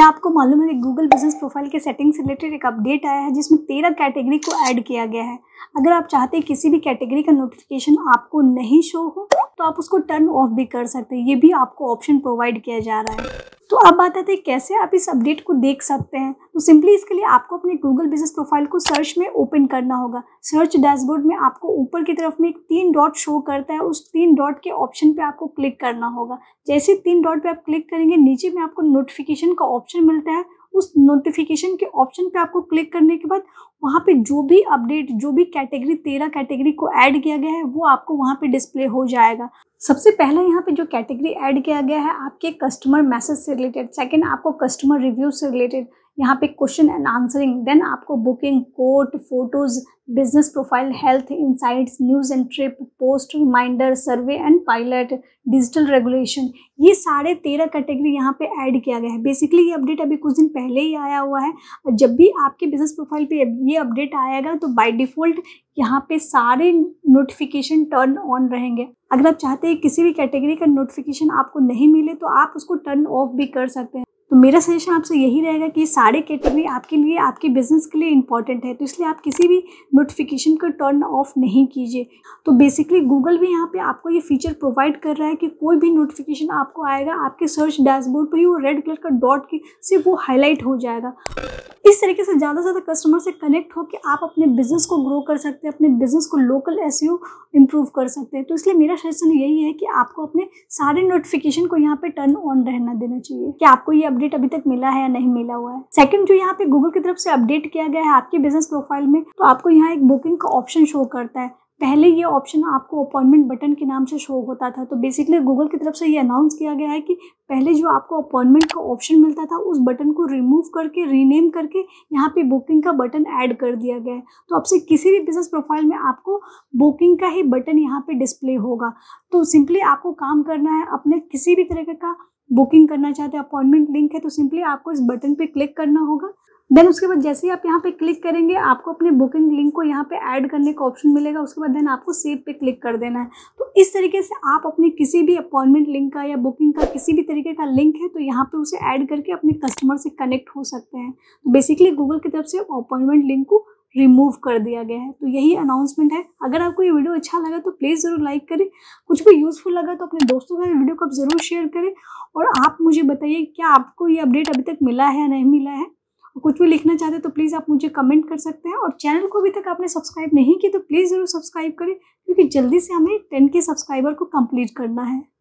क्या आपको मालूम है कि गूगल बिजनेस प्रोफाइल के सेटिंग से रिलेटेड एक अपडेट आया है जिसमें 13 कैटेगरी को ऐड किया गया है। अगर आप चाहते हैं किसी भी कैटेगरी का नोटिफिकेशन आपको नहीं शो हो तो आप उसको टर्न ऑफ भी कर सकते हैं, ये भी आपको ऑप्शन प्रोवाइड किया जा रहा है। तो अब आते हैं कैसे आप इस अपडेट को देख सकते हैं। तो सिंपली इसके लिए आपको अपने गूगल बिजनेस प्रोफाइल को सर्च में ओपन करना होगा। सर्च डैशबोर्ड में आपको ऊपर की तरफ में एक 3 डॉट शो करता है, उस 3 डॉट के ऑप्शन पे आपको क्लिक करना होगा। जैसे 3 डॉट पे आप क्लिक करेंगे नीचे में आपको नोटिफिकेशन का ऑप्शन मिलता है। उस नोटिफिकेशन के ऑप्शन पे आपको क्लिक करने के बाद वहाँ पे जो भी अपडेट, जो भी कैटेगरी 13 कैटेगरी को ऐड किया गया है वो आपको वहाँ पे डिस्प्ले हो जाएगा। सबसे पहला यहाँ पे जो कैटेगरी ऐड किया गया है आपके कस्टमर मैसेज से रिलेटेड, सेकंड आपको कस्टमर रिव्यू से रिलेटेड, यहाँ पे क्वेश्चन एंड आंसरिंग, देन आपको booking, quote, photos, business profile, health insights, news and trip, post, reminder, survey and pilot, digital regulation, ये सारे 13 कैटेगरी यहाँ पे ऐड किया गया है। बेसिकली ये अपडेट अभी कुछ दिन पहले ही आया हुआ है। जब भी आपके बिजनेस प्रोफाइल पे ये अपडेट आएगा तो बाय डिफ़ॉल्ट यहाँ पे सारे नोटिफिकेशन टर्न ऑन रहेंगे। अगर आप चाहते हैं किसी भी कैटेगरी का नोटिफिकेशन आपको नहीं मिले तो आप उसको टर्न ऑफ भी कर सकते हैं। तो मेरा सजेशन आपसे यही रहेगा कि सारे कैटेगरी आपके लिए, आपके बिजनेस के लिए इंपॉर्टेंट है, तो इसलिए आप किसी भी नोटिफिकेशन को टर्न ऑफ नहीं कीजिए। तो बेसिकली गूगल भी यहाँ पे आपको ये फीचर प्रोवाइड कर रहा है कि कोई भी नोटिफिकेशन आपको आएगा आपके सर्च डैशबोर्ड पर ही वो रेड कलर का डॉट से वो हाईलाइट हो जाएगा। इस तरीके से ज़्यादा से ज़्यादा कस्टमर से कनेक्ट हो के आप अपने बिज़नेस को ग्रो कर सकते हैं, अपने बिज़नेस को लोकल एसईओ इम्प्रूव कर सकते हैं। तो इसलिए मेरा सजेशन यही है कि आपको अपने सारे नोटिफिकेशन को यहाँ पे टर्न ऑन रहना देना चाहिए कि आपको ये अपडेट अभी तक मिला है या नहीं मिला हुआ है। सेकंड जो यहाँ पे गूगल की तरफ से अपडेट किया गया है आपके बिजनेस प्रोफाइल में, तो आपको यहाँ एक बुकिंग का ऑप्शन शो करता है। पहले ये ऑप्शन आपको अपॉइंटमेंट बटन के नाम से शो होता था। तो बेसिकली गूगल की तरफ से ये अनाउंस किया गया है कि पहले जो आपको अपॉइंटमेंट का ऑप्शन मिलता था उस बटन को रिमूव करके, रीनेम करके यहाँ पे बुकिंग का बटन ऐड कर दिया गया है। तो अब से किसी भी बिजनेस प्रोफाइल में आपको बुकिंग का ही बटन यहाँ पे डिस्प्ले होगा। तो सिंपली आपको काम करना है, अपने किसी भी तरीके का बुकिंग करना चाहते हैं, अपॉइंटमेंट लिंक है तो सिंपली आपको इस बटन पे क्लिक करना होगा। देन उसके बाद जैसे ही आप यहाँ पे क्लिक करेंगे आपको अपने बुकिंग लिंक को यहाँ पे ऐड करने का ऑप्शन मिलेगा। उसके बाद देन आपको सेव पे क्लिक कर देना है। तो इस तरीके से आप अपने किसी भी अपॉइंटमेंट लिंक का या बुकिंग का किसी भी तरीके का लिंक है तो यहाँ पे उसे ऐड करके अपने कस्टमर से कनेक्ट हो सकते हैं। तो बेसिकली गूगल की तरफ से अपॉइंटमेंट लिंक को रिमूव कर दिया गया है। तो यही अनाउंसमेंट है। अगर आपको ये वीडियो अच्छा लगा तो प्लीज़ ज़रूर लाइक करें, कुछ भी यूज़फुल लगा तो अपने दोस्तों का वीडियो को आप ज़रूर शेयर करें। और आप मुझे बताइए क्या आपको ये अपडेट अभी तक मिला है या नहीं मिला है। कुछ भी लिखना चाहते हैं तो प्लीज़ आप मुझे कमेंट कर सकते हैं। और चैनल को अभी तक आपने सब्सक्राइब नहीं किया तो प्लीज़ ज़रूर सब्सक्राइब करें, क्योंकि जल्दी से हमें 10K सब्सक्राइबर को कंप्लीट करना है।